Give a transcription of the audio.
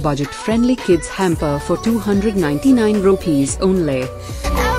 budget-friendly kids hamper for 299 rupees only.